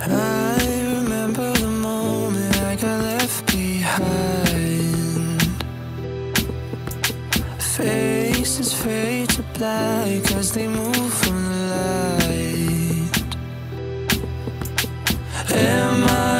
I remember the moment I got left behind. Faces fade to black as they move from the light. Am I